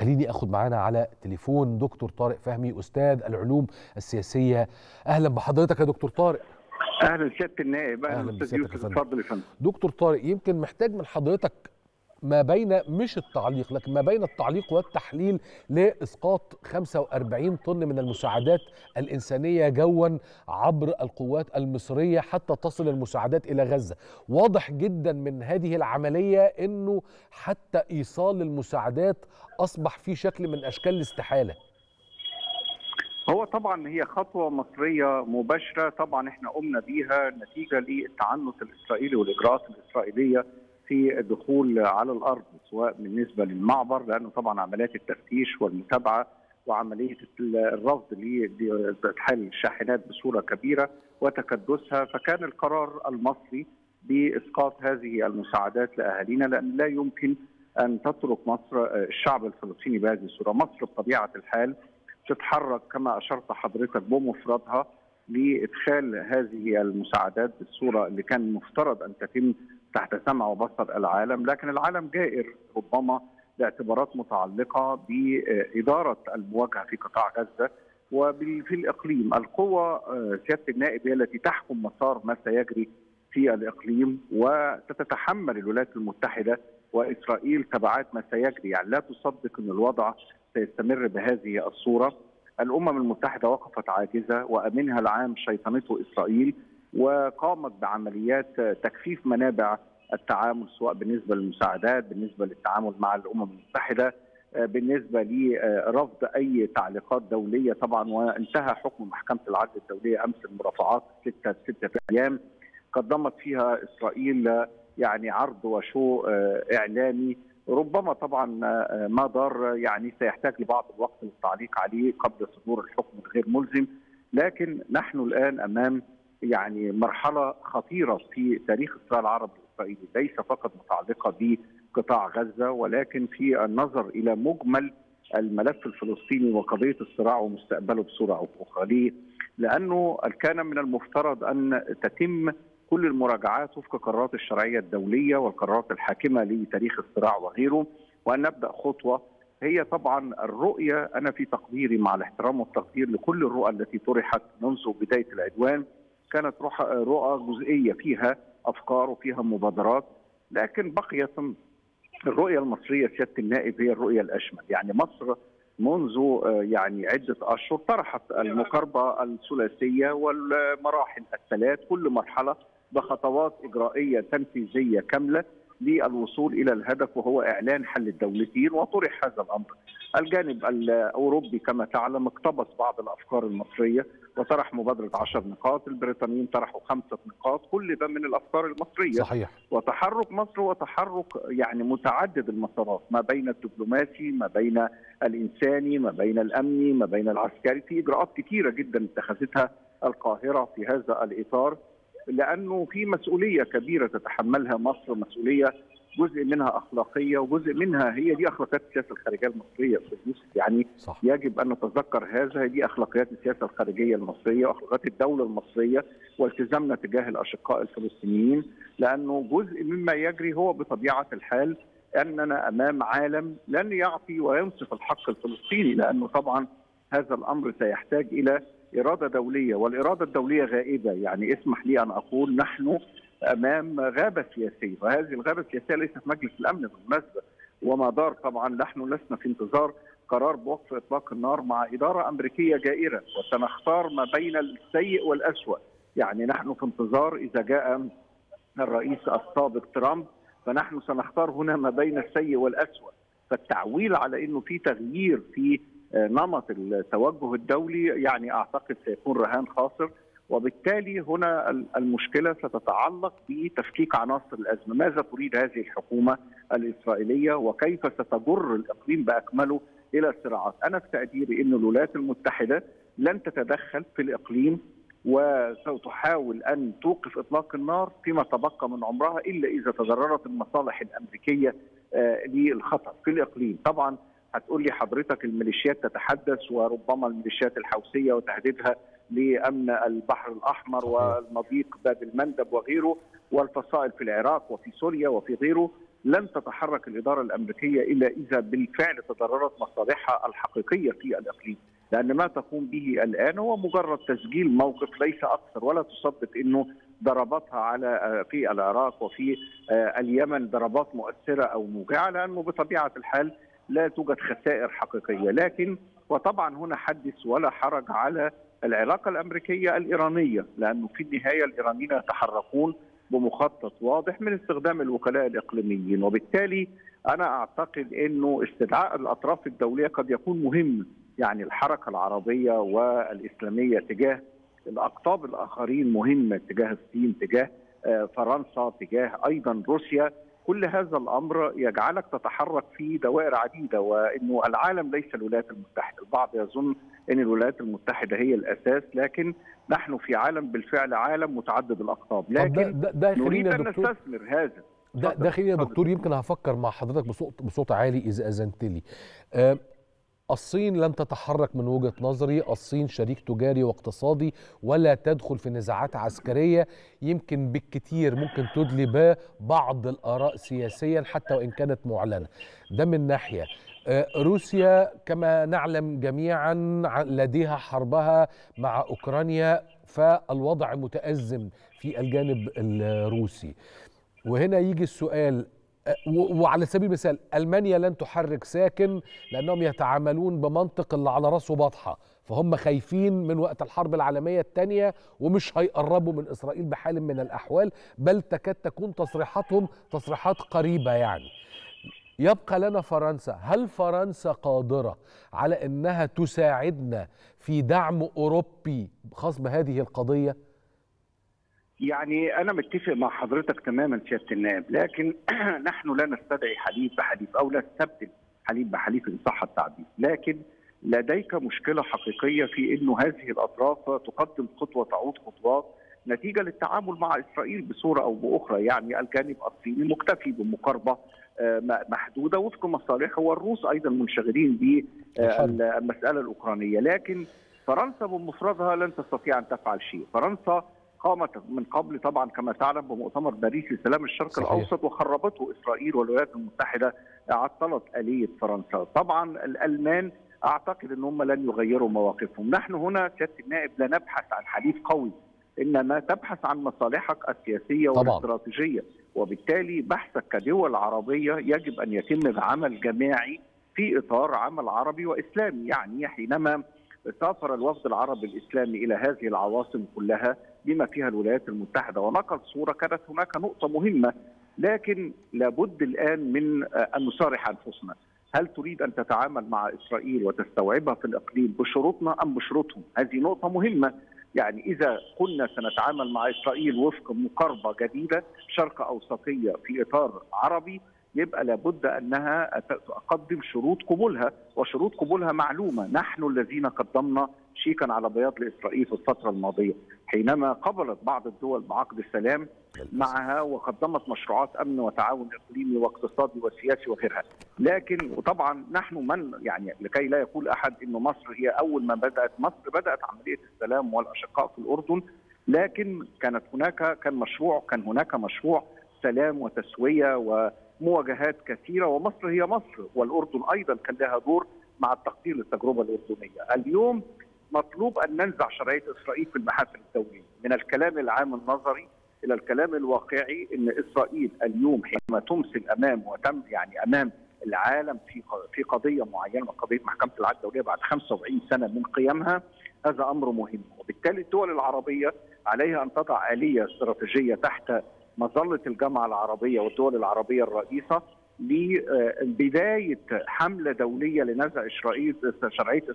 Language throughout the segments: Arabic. خليني اخد معانا على تليفون دكتور طارق فهمي استاذ العلوم السياسيه. اهلا بحضرتك يا دكتور طارق. اهلا بسياده النائب. اهلا بسياده يوسف. اتفضل يا فندم. دكتور طارق، يمكن محتاج من حضرتك ما بين مش التعليق لكن ما بين التعليق والتحليل لاسقاط 45 طن من المساعدات الانسانيه جوا عبر القوات المصريه حتى تصل المساعدات الى غزه. واضح جدا من هذه العمليه انه حتى ايصال المساعدات اصبح في شكل من اشكال الاستحاله. هو طبعا هي خطوه مصريه مباشره، طبعا احنا قمنا بيها نتيجه للتعنت الاسرائيلي والاجراءات الاسرائيليه في الدخول على الارض، سواء بالنسبه للمعبر لانه طبعا عمليات التفتيش والمتابعه وعمليه الرفض لادخال الشاحنات بصوره كبيره وتكدسها، فكان القرار المصري باسقاط هذه المساعدات لاهالينا، لان لا يمكن ان تترك مصر الشعب الفلسطيني بهذه الصوره. مصر بطبيعه الحال تتحرك كما اشرت حضرتك بمفردها لادخال هذه المساعدات بالصوره اللي كان مفترض ان تتم تحت سمع وبصر العالم، لكن العالم جائر ربما لاعتبارات متعلقة بإدارة المواجهة في قطاع غزة وفي الإقليم. القوة سيادة النائب هي التي تحكم مسار ما سيجري في الإقليم، وتتحمل الولايات المتحدة وإسرائيل تبعات ما سيجري، يعني لا تصدق أن الوضع سيستمر بهذه الصورة. الأمم المتحدة وقفت عاجزة، وأمنها العام شيطنته إسرائيل وقامت بعمليات تكثيف منابع التعامل، سواء بالنسبه للمساعدات، بالنسبه للتعامل مع الامم المتحده، بالنسبه لرفض اي تعليقات دوليه طبعا. وانتهى حكم محكمه العدل الدوليه امس المرافعات 6 ايام قدمت فيها اسرائيل يعني عرض وشو اعلامي ربما طبعا ما دار، يعني سيحتاج لبعض الوقت للتعليق عليه قبل صدور الحكم الغير ملزم. لكن نحن الان امام يعني مرحلة خطيرة في تاريخ الصراع العربي الإسرائيلي، ليس فقط متعلقة بقطاع غزة، ولكن في النظر إلى مجمل الملف الفلسطيني وقضية الصراع ومستقبله بصورة أو أخرى. ليه؟ لأنه كان من المفترض أن تتم كل المراجعات وفق قرارات الشرعية الدولية والقرارات الحاكمة لتاريخ الصراع وغيره، وأن نبدأ خطوة. هي طبعا الرؤية، أنا في تقديري مع الاحترام والتقدير لكل الرؤى التي طرحت منذ بداية العدوان، كانت رؤى جزئية فيها أفكار وفيها مبادرات، لكن بقيت الرؤية المصرية سيادة النائب هي الرؤية الأشمل. يعني مصر منذ يعني عدة أشهر طرحت المقاربة الثلاثية والمراحل الثلاث، كل مرحلة بخطوات إجرائية تنفيذية كاملة للوصول إلى الهدف، وهو إعلان حل الدولتين. وطرح هذا الأمر. الجانب الأوروبي كما تعلم اقتبس بعض الأفكار المصرية وطرح مبادرة 10 نقاط، البريطانيين طرحوا 5 نقاط، كل ده من الأفكار المصرية. صحيح. وتحرك مصر وتحرك يعني متعدد المسارات، ما بين الدبلوماسي، ما بين الإنساني، ما بين الأمني، ما بين العسكري، في إجراءات كثيرة جدا اتخذتها القاهرة في هذا الإطار، لأنه في مسؤولية كبيرة تتحملها مصر، مسؤولية جزء منها أخلاقية وجزء منها هي دي أخلاقيات السياسة الخارجية المصرية. يعني صح. يجب أن نتذكر هذا، هي دي أخلاقيات السياسة الخارجية المصرية وأخلاقيات الدولة المصرية والتزامنا تجاه الأشقاء الفلسطينيين، لأنه جزء مما يجري هو بطبيعة الحال أننا أمام عالم لن يعطي وينصف الحق الفلسطيني، لأنه طبعا هذا الأمر سيحتاج إلى إرادة دولية، والإرادة الدولية غائبة. يعني اسمح لي أن أقول نحن أمام غابة سياسية، وهذه الغابة السياسية ليست مجلس الأمن بالمناسبة وما دار. طبعا نحن لسنا في انتظار قرار بوقف إطلاق النار مع إدارة أمريكية جائرة، وسنختار ما بين السيء والأسوأ. يعني نحن في انتظار إذا جاء الرئيس السابق ترامب، فنحن سنختار هنا ما بين السيء والأسوأ. فالتعويل على أنه في تغيير في نمط التوجه الدولي يعني أعتقد سيكون رهان خاسر، وبالتالي هنا المشكلة ستتعلق بتفكيك عناصر الأزمة. ماذا تريد هذه الحكومة الإسرائيلية وكيف ستجر الإقليم بأكمله إلى الصراعات؟ أنا في تقديري أن الولايات المتحدة لن تتدخل في الإقليم، وستحاول أن توقف إطلاق النار فيما تبقى من عمرها إلا إذا تضررت المصالح الأمريكية للخطر في الإقليم. طبعا هتقول لي حضرتك الميليشيات تتحدث، وربما الميليشيات الحوثية وتهديدها لأمن البحر الأحمر والمضيق باب المندب وغيره، والفصائل في العراق وفي سوريا وفي غيره، لن تتحرك الإدارة الأمريكية إلا إذا بالفعل تضررت مصالحها الحقيقية في الإقليم، لأن ما تقوم به الآن هو مجرد تسجيل موقف ليس أكثر، ولا تصدق أنه ضرباتها على في العراق وفي اليمن ضربات مؤثرة أو موجعة، لأنه بطبيعة الحال لا توجد خسائر حقيقية. لكن وطبعا هنا حدث ولا حرج على العلاقة الأمريكية الإيرانية، لأنه في النهاية الإيرانيين يتحركون بمخطط واضح من استخدام الوكلاء الإقليميين، وبالتالي أنا أعتقد أنه استدعاء الأطراف الدولية قد يكون مهم، يعني الحركة العربية والإسلامية تجاه الأقطاب الآخرين مهمة، تجاه الصين، تجاه فرنسا، تجاه أيضا روسيا. كل هذا الأمر يجعلك تتحرك في دوائر عديدة، وأنه العالم ليس الولايات المتحدة. البعض يظن أن الولايات المتحدة هي الأساس، لكن نحن في عالم بالفعل عالم متعدد الأقطاب، لكن نريد أن نستثمر هذا. داخلي يا دكتور، يمكن هفكر مع حضرتك بصوت عالي إذا أذنت لي. الصين لن تتحرك من وجهة نظري، الصين شريك تجاري واقتصادي ولا تدخل في نزاعات عسكرية، يمكن بالكتير ممكن تدلي بها بعض الآراء سياسيا حتى وإن كانت معلنة، ده من ناحية. روسيا كما نعلم جميعا لديها حربها مع أوكرانيا، فالوضع متأزم في الجانب الروسي. وهنا يجي السؤال، وعلى سبيل المثال ألمانيا لن تحرك ساكن لأنهم يتعاملون بمنطق اللي على راسه بطحة، فهم خايفين من وقت الحرب العالمية الثانية ومش هيقربوا من إسرائيل بحال من الأحوال، بل تكاد تكون تصريحاتهم تصريحات قريبة. يعني يبقى لنا فرنسا، هل فرنسا قادرة على أنها تساعدنا في دعم أوروبي خاص بهذه القضية؟ يعني أنا متفق مع حضرتك تماما سيادة النائب، لكن نحن لا نستدعي حليف بحليف أو لا نستبدل حليف بحليف إن صح التعبير، لكن لديك مشكلة حقيقية في أنه هذه الأطراف تقدم خطوة تعود خطوات نتيجة للتعامل مع إسرائيل بصورة أو بأخرى. يعني الجانب الصيني مكتفي بمقاربة محدودة وفق مصالحه، والروس أيضا منشغلين بالمسألة الأوكرانية، لكن فرنسا بمفردها لن تستطيع أن تفعل شيء. فرنسا قامت من قبل طبعا كما تعلم بمؤتمر باريس لسلام الشرق صحيح. الأوسط، وخربته إسرائيل والولايات المتحدة عطلت آلية فرنسا. طبعا الألمان أعتقد أن هم لن يغيروا مواقفهم. نحن هنا سيادة النائب لا نبحث عن حليف قوي، إنما تبحث عن مصالحك السياسية والاستراتيجية، وبالتالي بحثك كدول عربية يجب أن يتم بعمل جماعي في إطار عمل عربي وإسلامي. يعني حينما سافر الوفد العربي الإسلامي إلى هذه العواصم كلها بما فيها الولايات المتحدة ونقل صورة، كانت هناك نقطة مهمة، لكن لابد الآن من أن نصارح أنفسنا، هل تريد أن تتعامل مع إسرائيل وتستوعبها في الإقليم بشروطنا أم بشروطهم؟ هذه نقطة مهمة. يعني إذا كنا سنتعامل مع إسرائيل وفق مقاربة جديدة شرق أوسطية في إطار عربي، يبقى لابد أنها تقدم شروط قبولها، وشروط قبولها معلومة. نحن الذين قدمنا شيكا على بياض لإسرائيل في الفترة الماضية حينما قبلت بعض الدول بعقد السلام معها وقدمت مشروعات أمن وتعاون إقليمي واقتصادي وسياسي وغيرها. لكن وطبعا نحن من يعني لكي لا يقول أحد إنه مصر هي أول ما بدأت، مصر بدأت عملية السلام والأشقاء في الأردن، لكن كانت هناك كان هناك مشروع سلام وتسوية و مواجهات كثيرة، ومصر هي مصر، والأردن أيضا كان لها دور مع التقدير للتجربة الأردنية. اليوم مطلوب أن ننزع شرعية إسرائيل في المحافل الدولية، من الكلام العام النظري إلى الكلام الواقعي. أن إسرائيل اليوم حينما تمثل أمام أمام العالم في قضية معينة، قضية محكمة العدل الدولية بعد 75 سنة من قيامها، هذا أمر مهم. وبالتالي الدول العربية عليها أن تضع آلية استراتيجية تحت مظلة الجامعة العربية والدول العربية الرئيسة لبداية حملة دولية لنزع شرعية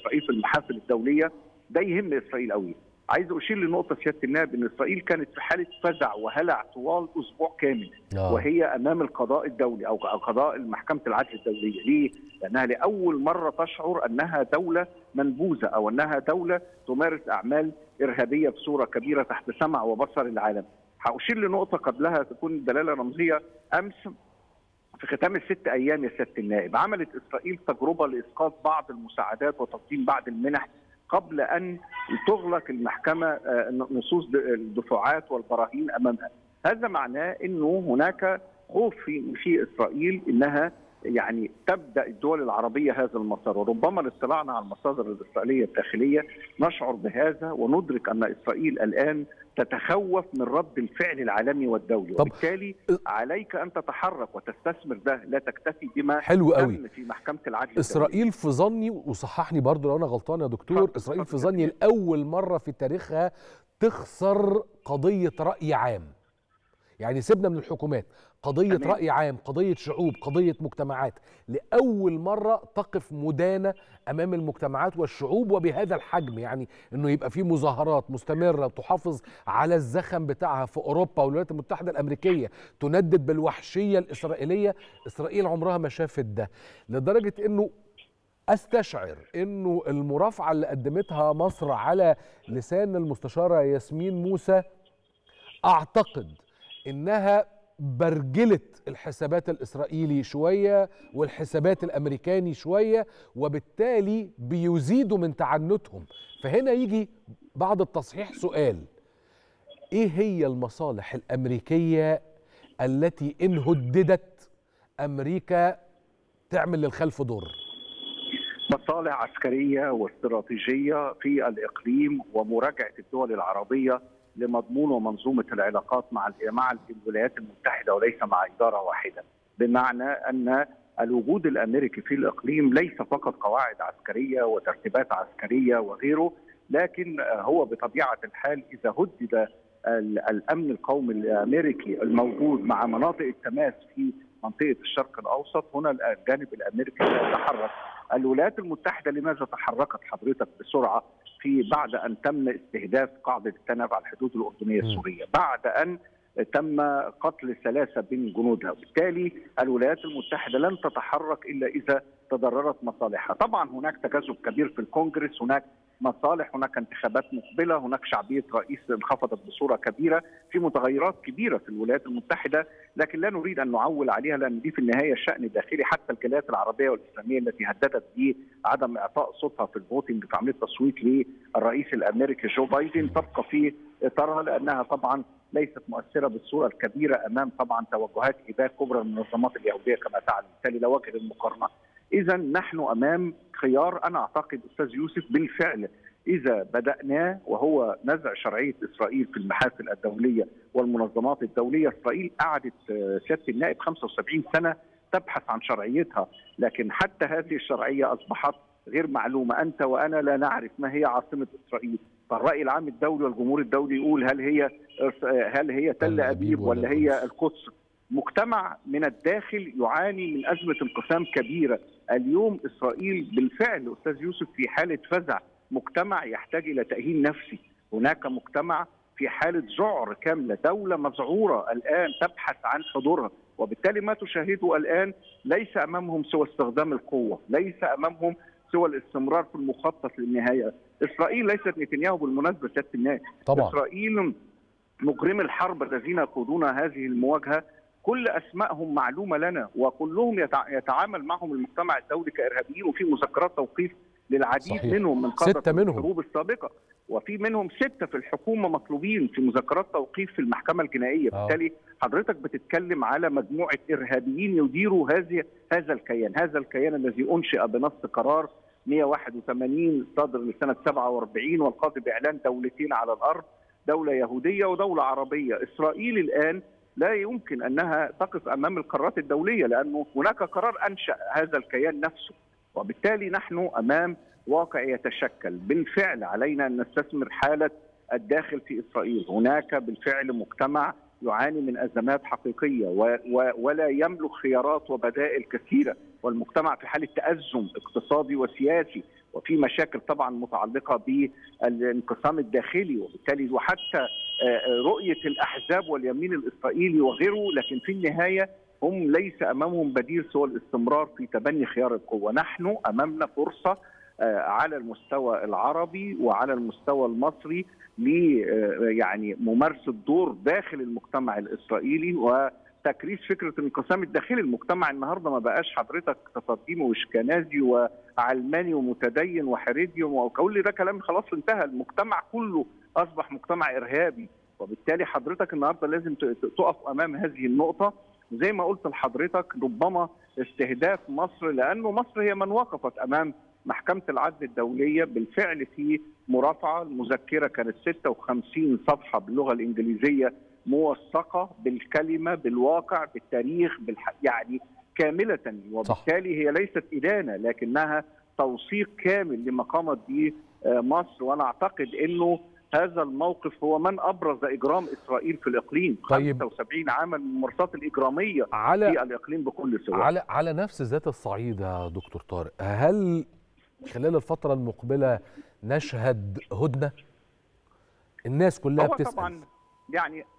إسرائيل في المحافل الدولية. ده يهم إسرائيل قوي. عايز أشير لنقطة سيادة النائب، إن إسرائيل كانت في حالة فزع وهلع طوال أسبوع كامل وهي أمام القضاء الدولي أو قضاء محكمة العدل الدولية. ليه؟ لأنها لأول مرة تشعر أنها دولة منبوذة أو أنها دولة تمارس أعمال إرهابية بصورة كبيرة تحت سمع وبصر العالم. هأشير لنقطة قبلها تكون دلالة رمزية. أمس في ختام ال6 أيام يا سيادة النائب، عملت إسرائيل تجربة لإسقاط بعض المساعدات وتقديم بعض المنح قبل أن تغلق المحكمة نصوص الدفعات والبراهين أمامها. هذا معناه أنه هناك خوفي في إسرائيل أنها يعني تبدأ الدول العربية هذا المسار، وربما لاطلاعنا على المصادر الإسرائيلية الداخلية نشعر بهذا وندرك أن إسرائيل الآن تتخوف من رد الفعل العالمي والدولي، وبالتالي عليك أن تتحرك وتستثمر ده، لا تكتفي بما حلو قوي في محكمة العدل. إسرائيل في ظني، وصححني برضو لو أنا غلطان يا دكتور، إسرائيل في ظني لأول مرة في تاريخها تخسر قضية رأي عام. يعني سيبنا من الحكومات، قضية رأي عام، قضية شعوب، قضية مجتمعات، لأول مرة تقف مدانة أمام المجتمعات والشعوب وبهذا الحجم، يعني أنه يبقى في مظاهرات مستمرة تحافظ على الزخم بتاعها في أوروبا والولايات المتحدة الأمريكية، تندد بالوحشية الإسرائيلية. إسرائيل عمرها ما شافت ده، لدرجة أنه أستشعر أنه المرافعة اللي قدمتها مصر على لسان المستشارة ياسمين موسى أعتقد إنها برجلت الحسابات الإسرائيلي شوية والحسابات الأمريكاني شوية، وبالتالي بيزيدوا من تعنتهم. فهنا يجي بعد التصحيح سؤال: إيه هي المصالح الأمريكية التي إن هددت أمريكا تعمل للخلف ضر؟ مصالح عسكرية واستراتيجية في الإقليم، ومراجعة الدول العربية لمضمون ومنظومة العلاقات مع الولايات المتحدة وليس مع إدارة واحدة، بمعنى أن الوجود الأمريكي في الإقليم ليس فقط قواعد عسكرية وترتيبات عسكرية وغيره، لكن هو بطبيعة الحال إذا هدد الأمن القومي الأمريكي الموجود مع مناطق التماس في منطقة الشرق الأوسط، هنا الجانب الأمريكي يتحرك. الولايات المتحدة لماذا تحركت حضرتك بسرعة بعد أن تم استهداف قاعدة التنف على الحدود الأردنية السورية، بعد أن تم قتل 3 من جنودها؟ وبالتالي الولايات المتحدة لن تتحرك إلا إذا تضررت مصالحها. طبعا هناك تجاذب كبير في الكونجرس، هناك مصالح، هناك انتخابات مقبلة، هناك شعبية رئيس انخفضت بصورة كبيرة، في متغيرات كبيرة في الولايات المتحدة، لكن لا نريد أن نعول عليها لأن دي في النهاية شأن داخلي. حتى الجاليات العربية والإسلامية التي هددت بعدم إعطاء صوتها في الفوتنج في عملية التصويت للرئيس الأمريكي جو بايدن تبقى في إطارها، لأنها طبعا ليست مؤثرة بالصورة الكبيرة أمام طبعا توجهات إباء كبرى من المنظمات اليهودية كما تعلم، بالتالي لا وجه للمقارنة. إذا نحن أمام خيار أنا أعتقد أستاذ يوسف بالفعل إذا بدأنا، وهو نزع شرعية إسرائيل في المحافل الدولية والمنظمات الدولية. إسرائيل قعدت سيادة النائب 75 سنة تبحث عن شرعيتها، لكن حتى هذه الشرعية أصبحت غير معلومة، أنت وأنا لا نعرف ما هي عاصمة إسرائيل. فالرأي العام الدولي والجمهور الدولي يقول هل هي تل أبيب ولا هي القدس؟ مجتمع من الداخل يعاني من أزمة انقسام كبيرة. اليوم إسرائيل بالفعل أستاذ يوسف في حالة فزع، مجتمع يحتاج إلى تأهيل نفسي، هناك مجتمع في حالة ذعر كاملة، دولة مذعورة الآن تبحث عن حضورها، وبالتالي ما تشاهده الآن ليس أمامهم سوى استخدام القوة، ليس أمامهم سوى الاستمرار في المخطط للنهاية. إسرائيل ليست نتنياهو بالمناسبة سيادة النائب، إسرائيل مجرمي الحرب الذين يقودون هذه المواجهة كل أسمائهم معلومة لنا، وكلهم يتعامل معهم المجتمع الدولي كإرهابيين، وفي مذكرات توقيف للعديد منهم من قادة الحروب السابقة، وفي منهم 6 في الحكومة مطلوبين في مذكرات توقيف في المحكمة الجنائية. بالتالي حضرتك بتتكلم على مجموعة إرهابيين يديروا هذا الكيان الذي أنشئ بنص قرار 181 صادر لسنة 47 والقاضي بإعلان دولتين على الأرض، دولة يهودية ودولة عربية. إسرائيل الآن لا يمكن أنها تقف أمام القرارات الدولية لأنه هناك قرار أنشأ هذا الكيان نفسه، وبالتالي نحن أمام واقع يتشكل. بالفعل علينا أن نستثمر حالة الداخل في إسرائيل، هناك بالفعل مجتمع يعاني من أزمات حقيقية ولا يملك خيارات وبدائل كثيرة، والمجتمع في حالة تأزم اقتصادي وسياسي، وفي مشاكل طبعا متعلقة بالانقسام الداخلي، وبالتالي وحتى رؤية الأحزاب واليمين الإسرائيلي وغيره، لكن في النهاية هم ليس أمامهم بديل سوى الاستمرار في تبني خيار القوة. نحن أمامنا فرصة على المستوى العربي وعلى المستوى المصري يعني ممارسة دور داخل المجتمع الإسرائيلي وتكريس فكرة الانقسام الداخلي. المجتمع النهارده ما بقاش حضرتك تصديمي واشكنازي وعلماني ومتدين وحريدي وكل ده كلام خلاص انتهى، المجتمع كله أصبح مجتمع إرهابي، وبالتالي حضرتك النهارده لازم تقف أمام هذه النقطة زي ما قلت لحضرتك ربما استهداف مصر، لأنه مصر هي من وقفت أمام محكمة العدل الدولية بالفعل في مرافعة. المذكرة كانت 56 صفحة باللغة الإنجليزية موثقة بالكلمة بالواقع بالتاريخ يعني كاملة، وبالتالي هي ليست إدانة لكنها توثيق كامل لما قامت به مصر. وأنا أعتقد أنه هذا الموقف هو من أبرز إجرام إسرائيل في الإقليم. طيب 75 عاما من الممارسات الإجرامية في الإقليم بكل سواء. على نفس ذات الصعيد يا دكتور طارق، هل خلال الفترة المقبلة نشهد هدنة؟ الناس كلها بتسأل. طبعا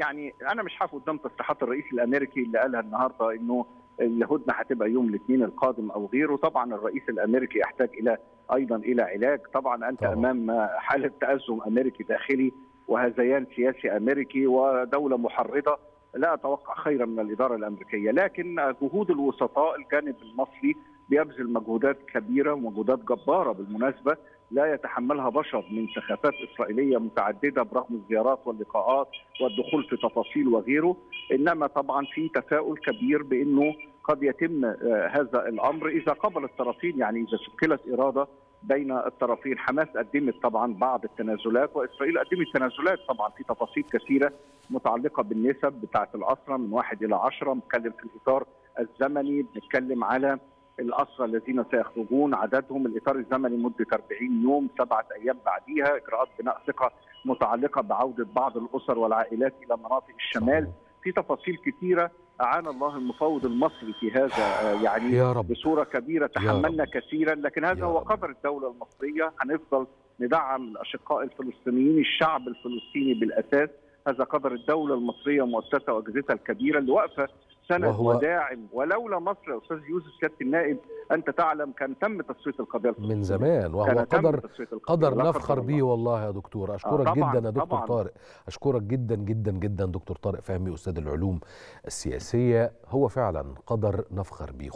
يعني أنا مش هقف قدام تصريحات الرئيس الأمريكي اللي قالها النهارده إنه الهدنة هتبقى يوم الاثنين القادم أو غيره. طبعا الرئيس الأمريكي يحتاج إلى أيضا إلى علاج. طبعا أنت أمام حالة تأزم أمريكي داخلي وهذيان سياسي أمريكي ودولة محرضة، لا أتوقع خيرا من الإدارة الأمريكية، لكن جهود الوسطاء الجانب المصري بيبذل مجهودات كبيرة ومجهودات جبارة بالمناسبة لا يتحملها بشر من سخافات إسرائيلية متعددة برغم الزيارات واللقاءات والدخول في تفاصيل وغيره. إنما طبعا في تفاؤل كبير بأنه قد يتم هذا الأمر إذا قبل الطرفين، يعني إذا شكلت إرادة بين الطرفين. حماس قدمت طبعا بعض التنازلات وإسرائيل قدمت تنازلات طبعا في تفاصيل كثيرة متعلقة بالنسب بتاعة الأسرة من 1 إلى 10. بنتكلم في الإطار الزمني، بنتكلم على الأسرى الذين سيخرجون عددهم، الإطار الزمني مدة 40 يوم 7 أيام بعديها، إجراءات بناء ثقة متعلقة بعودة بعض الأسر والعائلات إلى مناطق الشمال. في تفاصيل كثيرة أعان الله المفوض المصري في هذا يعني بصورة كبيرة، تحملنا كثيرا لكن هذا هو قدر الدولة المصرية. هنفضل ندعم الأشقاء الفلسطينيين، الشعب الفلسطيني بالأساس، هذا قدر الدولة المصرية ومؤسساتها وأجهزتها الكبيرة اللي واقفة سند وداعم. ولولا مصر يا استاذ يوسف سياده النائب انت تعلم كان تم تصفيه القضيه من زمان، وهو قدر نفخر به والله يا دكتور. اشكرك جدا يا دكتور طارق، اشكرك جدا جدا جدا دكتور طارق فهمي استاذ العلوم السياسيه، هو فعلا قدر نفخر به.